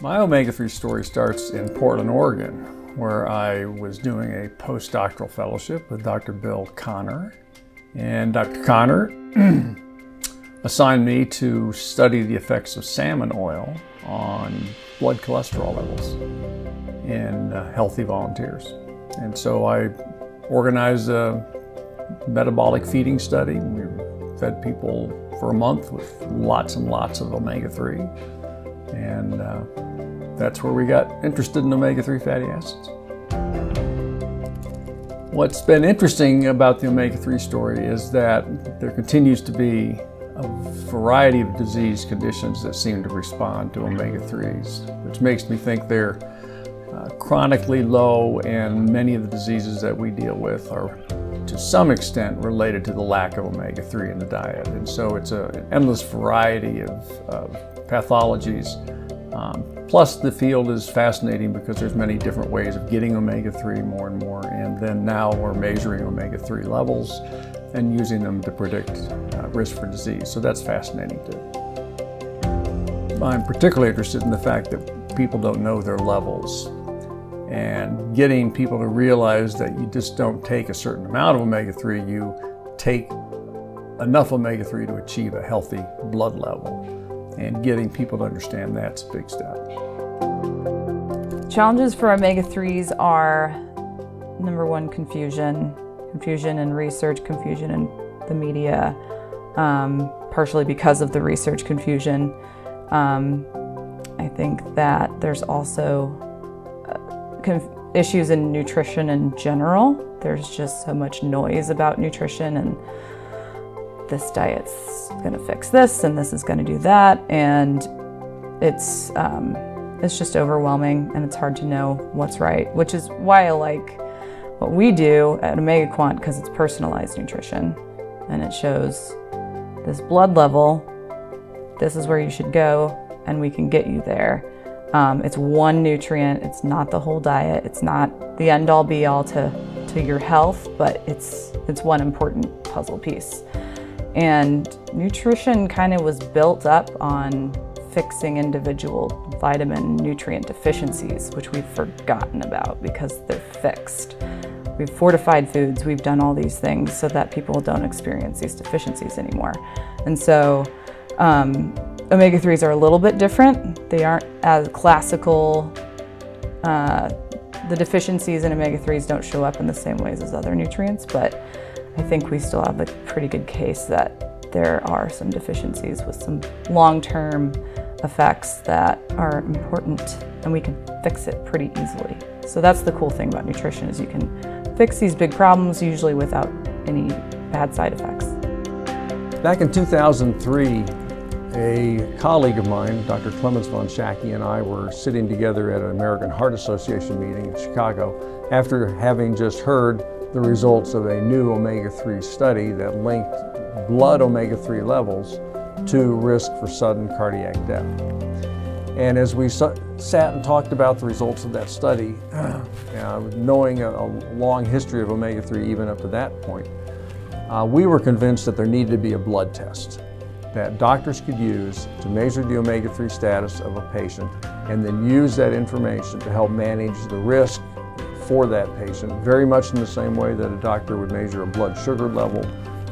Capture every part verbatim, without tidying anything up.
My omega three story starts in Portland, Oregon, where I was doing a postdoctoral fellowship with Doctor Bill Connor. And Doctor Connor assigned me to study the effects of salmon oil on blood cholesterol levels in uh, healthy volunteers. And so I organized a metabolic feeding study. We fed people for a month with lots and lots of omega three. And uh, that's where we got interested in omega three fatty acids. What's been interesting about the omega three story is that there continues to be a variety of disease conditions that seem to respond to omega threes, which makes me think they're uh, chronically low, and many of the diseases that we deal with are to some extent related to the lack of omega three in the diet. And so it's a, an endless variety of, of pathologies. Um, plus the field is fascinating because there's many different ways of getting omega three more and more, and then now we're measuring omega three levels and using them to predict uh, risk for disease. So that's fascinating too. I'm particularly interested in the fact that people don't know their levels, and getting people to realize that you just don't take a certain amount of omega three, you take enough omega three to achieve a healthy blood level. And getting people to understand that's a big step. Challenges for omega threes are, number one, confusion. Confusion in research, confusion in the media, um, partially because of the research confusion. Um, I think that there's also uh, issues in nutrition in general. There's just so much noise about nutrition, and this diet's gonna fix this and this is gonna do that, and it's um, it's just overwhelming, and it's hard to know what's right, which is why I like what we do at OmegaQuant, because it's personalized nutrition and it shows this blood level, this is where you should go, and we can get you there. Um, it's one nutrient, it's not the whole diet, it's not the end all be all to, to your health, but it's, it's one important puzzle piece. And nutrition kind of was built up on fixing individual vitamin nutrient deficiencies, which we've forgotten about because they're fixed. We've fortified foods, we've done all these things so that people don't experience these deficiencies anymore. And so um, omega threes are a little bit different. They aren't as classical. Uh, the deficiencies in omega threes don't show up in the same ways as other nutrients, but I think we still have a pretty good case that there are some deficiencies with some long-term effects that are important, and we can fix it pretty easily. So that's the cool thing about nutrition, is you can fix these big problems usually without any bad side effects. Back in two thousand three, a colleague of mine, Doctor Clemens von Schacky, and I were sitting together at an American Heart Association meeting in Chicago after having just heard the results of a new omega three study that linked blood omega three levels to risk for sudden cardiac death. And as we sat and talked about the results of that study, uh, knowing a, a long history of omega three even up to that point, uh, we were convinced that there needed to be a blood test that doctors could use to measure the omega three status of a patient, and then use that information to help manage the risk for that patient, very much in the same way that a doctor would measure a blood sugar level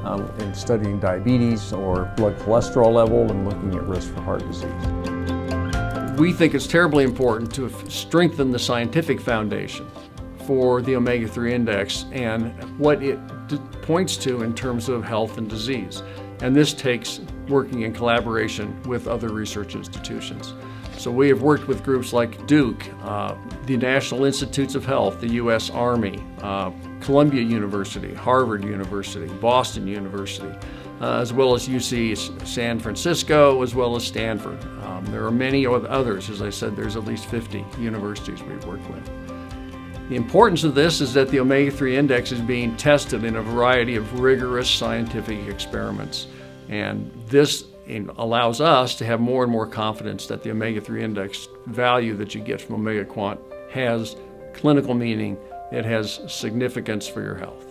um, in studying diabetes, or blood cholesterol level and looking at risk for heart disease. We think it's terribly important to strengthen the scientific foundation for the omega three index and what it points to in terms of health and disease. And this takes working in collaboration with other research institutions. So we have worked with groups like Duke, uh, the National Institutes of Health, the U S Army, uh, Columbia University, Harvard University, Boston University, uh, as well as U C San Francisco, as well as Stanford. Um, there are many others. As I said, there's at least fifty universities we've worked with. The importance of this is that the omega three index is being tested in a variety of rigorous scientific experiments, and this It allows us to have more and more confidence that the omega three index value that you get from OmegaQuant has clinical meaning. It has significance for your health.